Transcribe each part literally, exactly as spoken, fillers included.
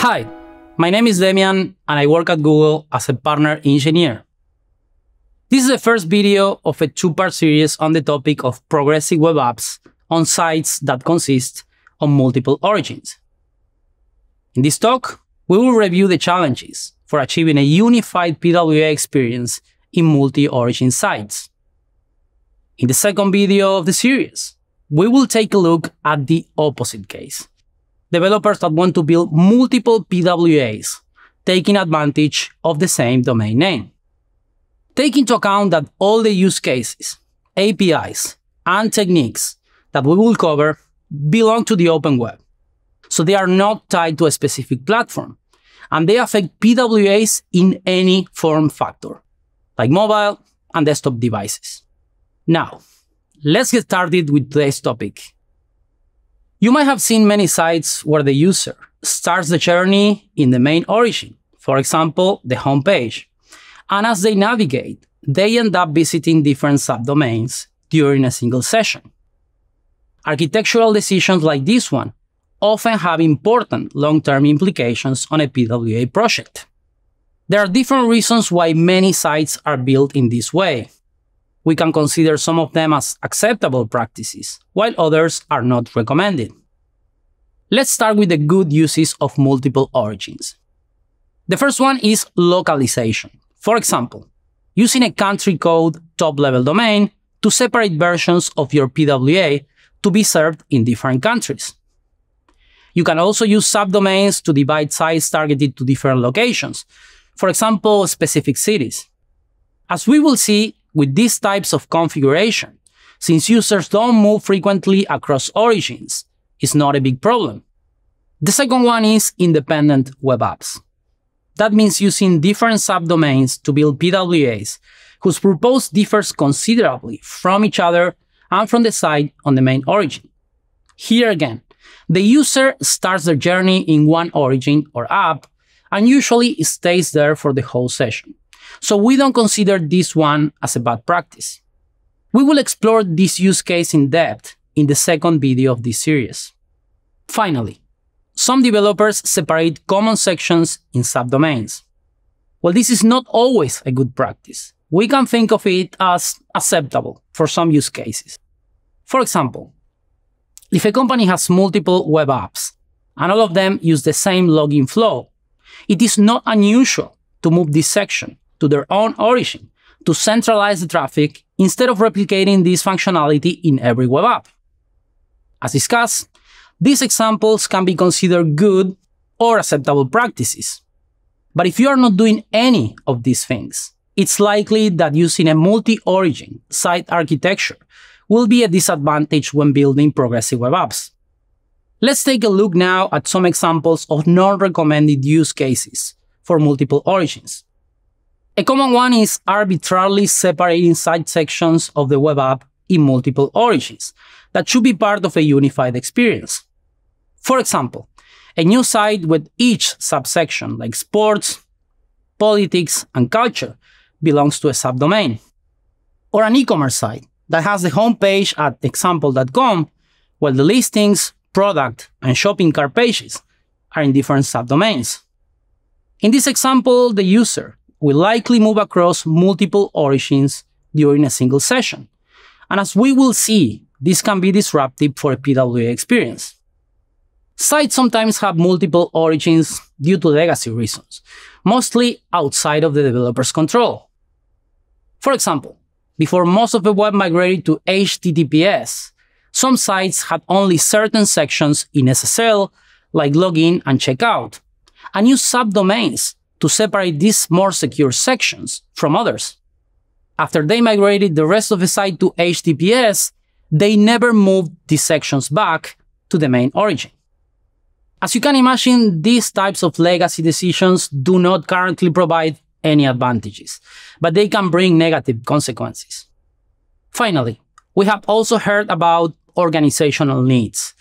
Hi, my name is Demian and I work at Google as a partner engineer. This is the first video of a two-part series on the topic of progressive web apps on sites that consist of multiple origins. In this talk, we will review the challenges for achieving a unified P W A experience in multi-origin sites. In the second video of the series, we will take a look at the opposite case. Developers that want to build multiple P W As, taking advantage of the same domain name. Take into account that all the use cases, A P Is, and techniques that we will cover belong to the open web, so they are not tied to a specific platform, and they affect P W As in any form factor, like mobile and desktop devices. Now, let's get started with today's topic. You might have seen many sites where the user starts the journey in the main origin, for example, the home page, and as they navigate, they end up visiting different subdomains during a single session. Architectural decisions like this one often have important long-term implications on a P W A project. There are different reasons why many sites are built in this way. We can consider some of them as acceptable practices, while others are not recommended. Let's start with the good uses of multiple origins. The first one is localization. For example, using a country code top-level domain to separate versions of your P W A to be served in different countries. You can also use subdomains to divide sites targeted to different locations, for example, specific cities. As we will see, with these types of configuration, since users don't move frequently across origins, it's not a big problem. The second one is independent web apps. That means using different subdomains to build P W As whose purpose differs considerably from each other and from the site on the main origin. Here again, the user starts their journey in one origin or app and usually stays there for the whole session. So we don't consider this one as a bad practice. We will explore this use case in depth in the second video of this series. Finally, some developers separate common sections in subdomains. Well, this is not always a good practice. We can think of it as acceptable for some use cases. For example, if a company has multiple web apps and all of them use the same login flow, it is not unusual to move this section to their own origin to centralize the traffic instead of replicating this functionality in every web app. As discussed, these examples can be considered good or acceptable practices. But if you are not doing any of these things, it's likely that using a multi-origin site architecture will be a disadvantage when building progressive web apps. Let's take a look now at some examples of non-recommended use cases for multiple origins. A common one is arbitrarily separating site sections of the web app in multiple origins that should be part of a unified experience. For example, a new site with each subsection, like sports, politics, and culture, belongs to a subdomain. Or an e-commerce site that has the homepage at example dot com, while the listings, product, and shopping cart pages are in different subdomains. In this example, the user will likely move across multiple origins during a single session. And as we will see, this can be disruptive for a P W A experience. Sites sometimes have multiple origins due to legacy reasons, mostly outside of the developer's control. For example, before most of the web migrated to H T T P S, some sites had only certain sections in S S L, like login and checkout, and used subdomains to separate these more secure sections from others. After they migrated the rest of the site to H T T P S, they never moved these sections back to the main origin. As you can imagine, these types of legacy decisions do not currently provide any advantages, but they can bring negative consequences. Finally, we have also heard about organizational needs.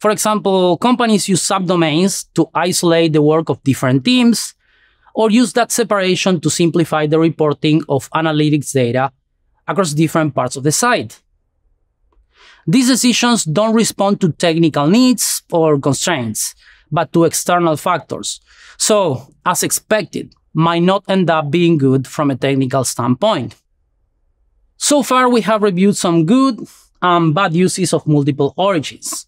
For example, companies use subdomains to isolate the work of different teams, or use that separation to simplify the reporting of analytics data across different parts of the site. These decisions don't respond to technical needs or constraints, but to external factors. So, as expected, might not end up being good from a technical standpoint. So far, we have reviewed some good and bad uses of multiple origins.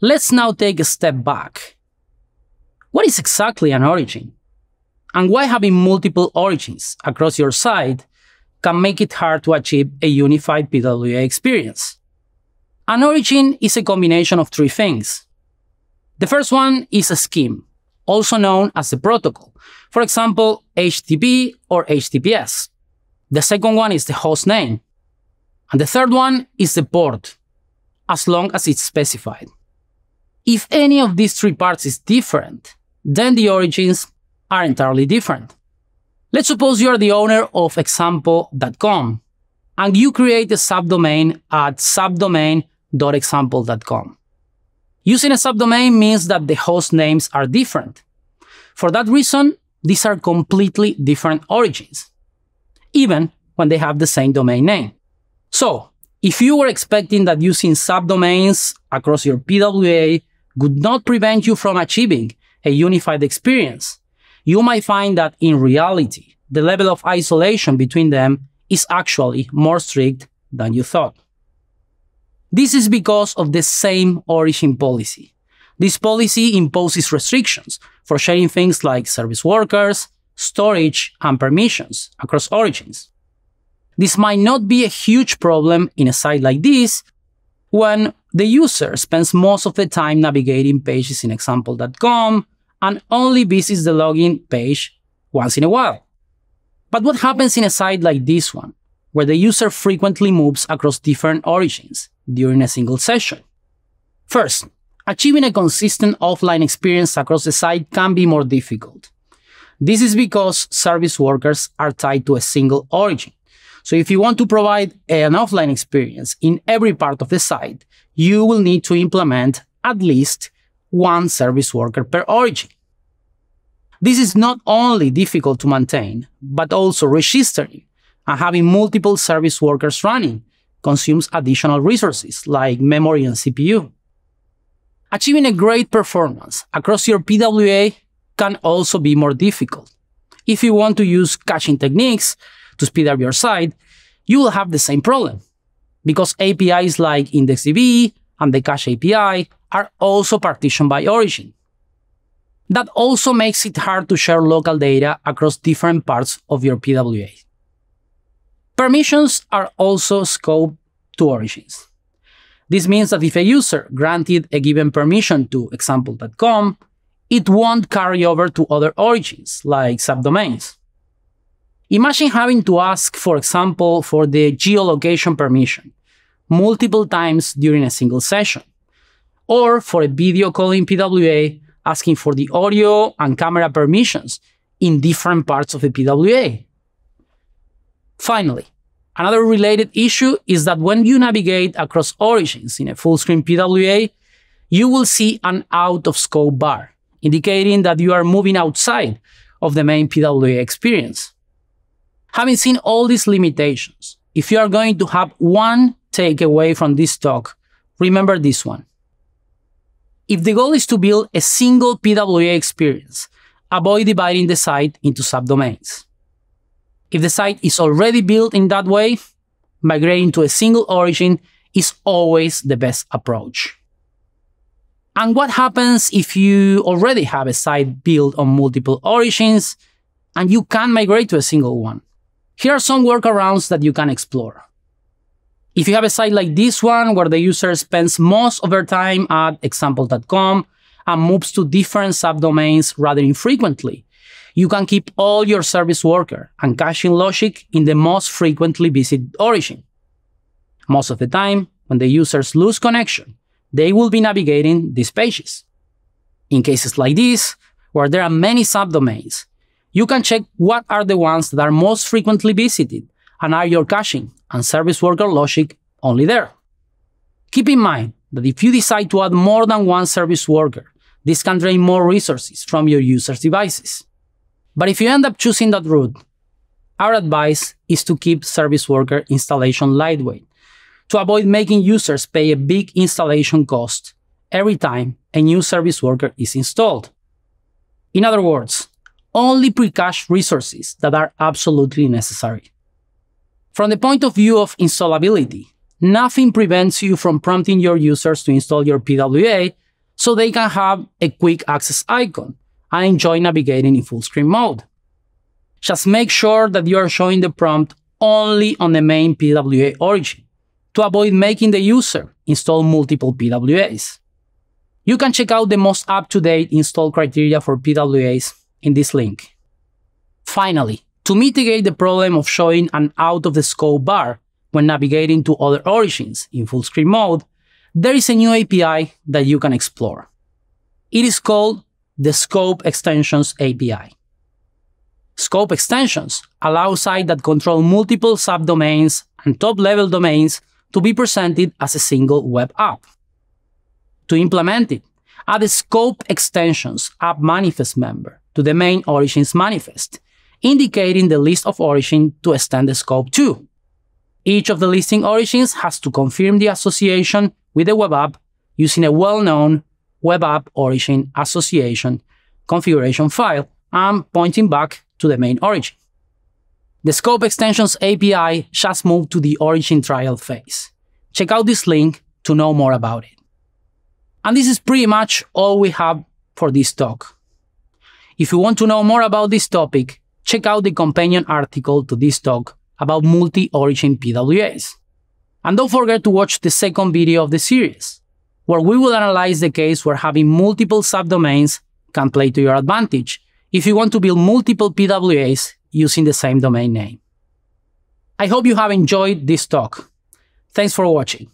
Let's now take a step back. What is exactly an origin? And why having multiple origins across your site can make it hard to achieve a unified P W A experience? An origin is a combination of three things. The first one is a scheme, also known as a protocol, for example, H T T P or H T T P S. The second one is the host name. And the third one is the port, as long as it's specified. If any of these three parts is different, then the origins are entirely different. Let's suppose you are the owner of example dot com and you create a subdomain at subdomain dot example dot com. Using a subdomain means that the host names are different. For that reason, these are completely different origins, even when they have the same domain name. So, if you were expecting that using subdomains across your P W A would not prevent you from achieving a unified experience, you might find that in reality, the level of isolation between them is actually more strict than you thought. This is because of the same origin policy. This policy imposes restrictions for sharing things like service workers, storage, and permissions across origins. This might not be a huge problem in a site like this when the user spends most of the time navigating pages in example dot com and only visits the login page once in a while. But what happens in a site like this one, where the user frequently moves across different origins during a single session? First, achieving a consistent offline experience across the site can be more difficult. This is because service workers are tied to a single origin. So if you want to provide an offline experience in every part of the site, you will need to implement at least one service worker per origin. This is not only difficult to maintain, but also registering and having multiple service workers running consumes additional resources like memory and C P U. Achieving a great performance across your P W A can also be more difficult. If you want to use caching techniques to speed up your site, you will have the same problem, because A P Is like IndexedDB and the Cache A P I are also partitioned by origin. That also makes it hard to share local data across different parts of your P W A. Permissions are also scoped to origins. This means that if a user granted a given permission to example dot com, it won't carry over to other origins, like subdomains. Imagine having to ask, for example, for the geolocation permission multiple times during a single session, or for a video call in P W A asking for the audio and camera permissions in different parts of the P W A. Finally, another related issue is that when you navigate across origins in a full-screen P W A, you will see an out-of-scope bar, indicating that you are moving outside of the main P W A experience. Having seen all these limitations, if you are going to have one takeaway from this talk, remember this one. If the goal is to build a single P W A experience, avoid dividing the site into subdomains. If the site is already built in that way, migrating to a single origin is always the best approach. And what happens if you already have a site built on multiple origins and you can't migrate to a single one? Here are some workarounds that you can explore. If you have a site like this one, where the user spends most of their time at example dot com and moves to different subdomains rather infrequently, you can keep all your service worker and caching logic in the most frequently visited origin. Most of the time, when the users lose connection, they will be navigating these pages. In cases like this, where there are many subdomains, you can check what are the ones that are most frequently visited and are your caching and service worker logic only there. Keep in mind that if you decide to add more than one service worker, this can drain more resources from your users' devices. But if you end up choosing that route, our advice is to keep service worker installation lightweight, to avoid making users pay a big installation cost every time a new service worker is installed. In other words, only pre-cached resources that are absolutely necessary. From the point of view of installability, nothing prevents you from prompting your users to install your P W A so they can have a quick access icon and enjoy navigating in full screen mode. Just make sure that you are showing the prompt only on the main P W A origin to avoid making the user install multiple P W As. You can check out the most up-to-date install criteria for P W As in this link. Finally, to mitigate the problem of showing an out-of-the-scope bar when navigating to other origins in full screen mode, there is a new A P I that you can explore. It is called the Scope Extensions A P I. Scope extensions allow sites that control multiple subdomains and top-level domains to be presented as a single web app. To implement it, add a Scope Extensions app manifest member to the main origins manifest, indicating the list of origin to extend the scope to. Each of the listing origins has to confirm the association with the web app using a well-known web app origin association configuration file and pointing back to the main origin. The Scope Extensions A P I just moved to the origin trial phase. Check out this link to know more about it. And this is pretty much all we have for this talk. If you want to know more about this topic, check out the companion article to this talk about multi-origin P W As. And don't forget to watch the second video of the series, where we will analyze the case where having multiple subdomains can play to your advantage if you want to build multiple P W As using the same domain name. I hope you have enjoyed this talk. Thanks for watching.